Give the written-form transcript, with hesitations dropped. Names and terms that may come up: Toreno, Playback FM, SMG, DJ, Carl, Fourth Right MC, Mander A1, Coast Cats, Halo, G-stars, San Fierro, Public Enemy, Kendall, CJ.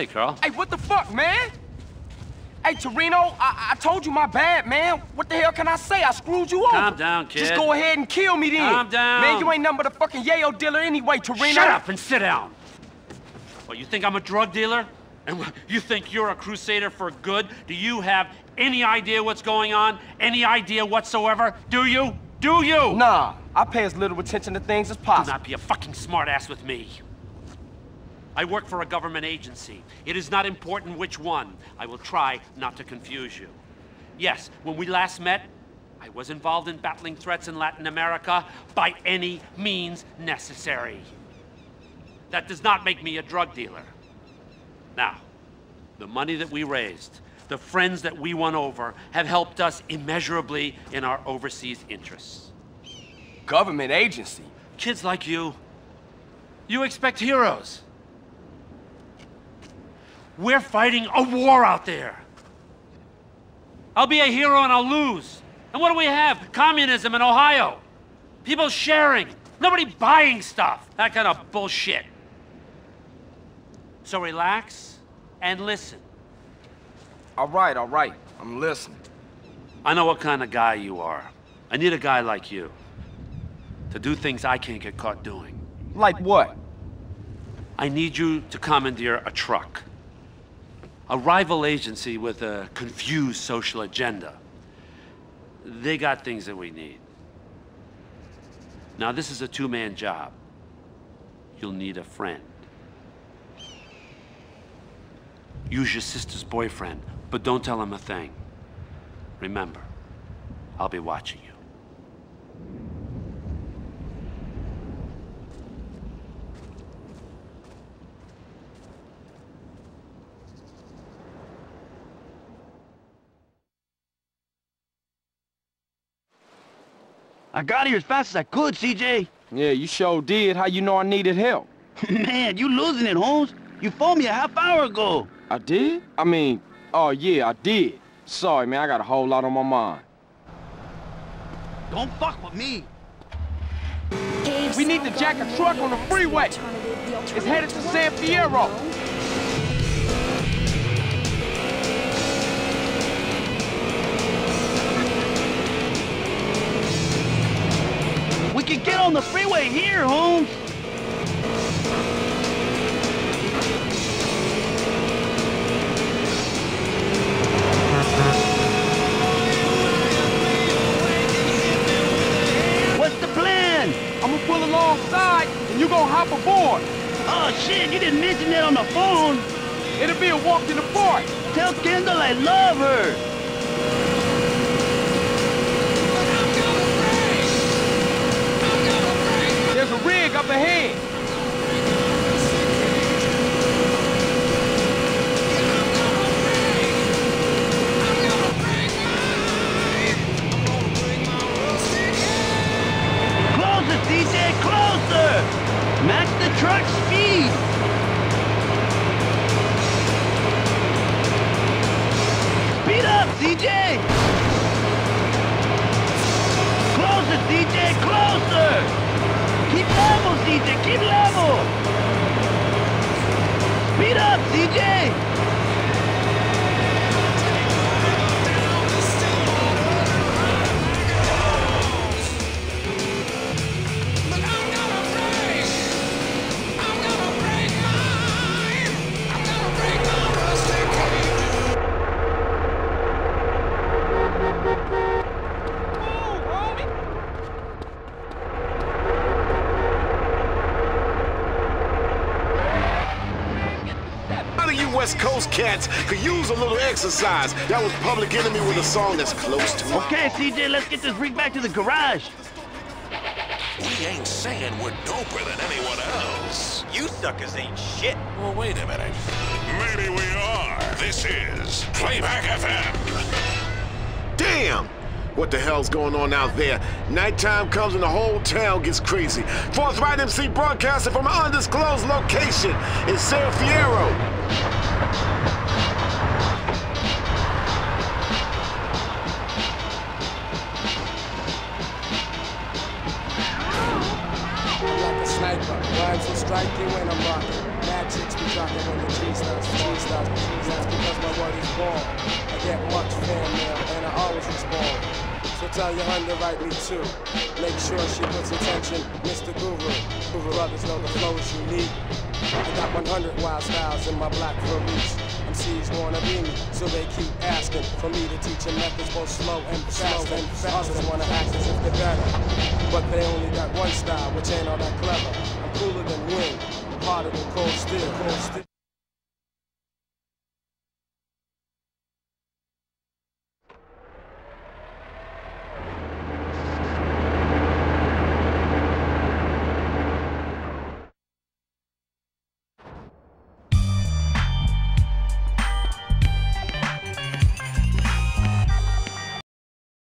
Hey, Carl. Hey, what the fuck, man? Hey, Toreno, I told you my bad, man. What the hell can I say? I screwed you over. Calm down, kid. Just go ahead and kill me then. Calm down. Man, you ain't nothing but a fucking yayo dealer anyway, Toreno. Shut up and sit down. Well, you think I'm a drug dealer? And you think you're a crusader for good? Do you have any idea what's going on? Any idea whatsoever? Do you? Do you? Nah, I pay as little attention to things as possible. Do not be a fucking smartass with me. I work for a government agency. It is not important which one. I will try not to confuse you. Yes, when we last met, I was involved in battling threats in Latin America by any means necessary. That does not make me a drug dealer. Now, the money that we raised, the friends that we won over, have helped us immeasurably in our overseas interests. Government agency? Kids like you, you expect heroes. We're fighting a war out there. I'll be a hero and I'll lose. And what do we have? Communism in Ohio. People sharing. Nobody buying stuff. That kind of bullshit. So relax and listen. All right, all right. I'm listening. I know what kind of guy you are. I need a guy like you to do things I can't get caught doing. Like what? I need you to commandeer a truck. A rival agency with a confused social agenda. They got things that we need. Now, this is a two-man job. You'll need a friend. Use your sister's boyfriend, but don't tell him a thing. Remember, I'll be watching you. I got here as fast as I could, CJ. Yeah, you sure did. How you know I needed help? Man, you losing it, Holmes. You phoned me a half hour ago. I did? I mean, oh yeah, I did. Sorry, man, I got a whole lot on my mind. Don't fuck with me. We need to jack a truck on the freeway. It's headed to San Fierro. You get on the freeway here, Holmes. What's the plan? I'm gonna pull alongside and you gonna hop aboard. Oh shit, you didn't mention that on the phone. It'll be a walk in the park. Tell Kendall I love her. Rig up ahead. Closer, DJ, closer! Match the truck speed! Speed up, DJ! Closer, DJ, closer! Keep level, DJ! Keep level! Speed up, DJ! But I'm gonna break my rusty cage. Coast Cats could use a little exercise. That was Public Enemy with a song that's close to it. Okay, CJ, let's get this rig back to the garage. We ain't saying we're doper than anyone else. You suckers ain't shit. Well, wait a minute. Maybe we are. This is Playback FM. Damn! What the hell's going on out there? Nighttime comes and the whole town gets crazy. Fourth Right MC broadcasting from an undisclosed location in San Fierro. Like a sniper, guns will strike you in a market. Mad chicks be rocking on the G-stars, G-stars, because my word is born. I get much fan mail and I always respond. So tell your hun to write me too. Make sure she puts attention, Mr. Guru. Guru others know the flows you need. I got 100 wild styles in my black release. MCs wanna be me, so they keep asking for me to teach them methods both slow and fast. And others wanna act as if they're better, but they only got one style, which ain't all that clever. I'm cooler than wind, harder than cold steel.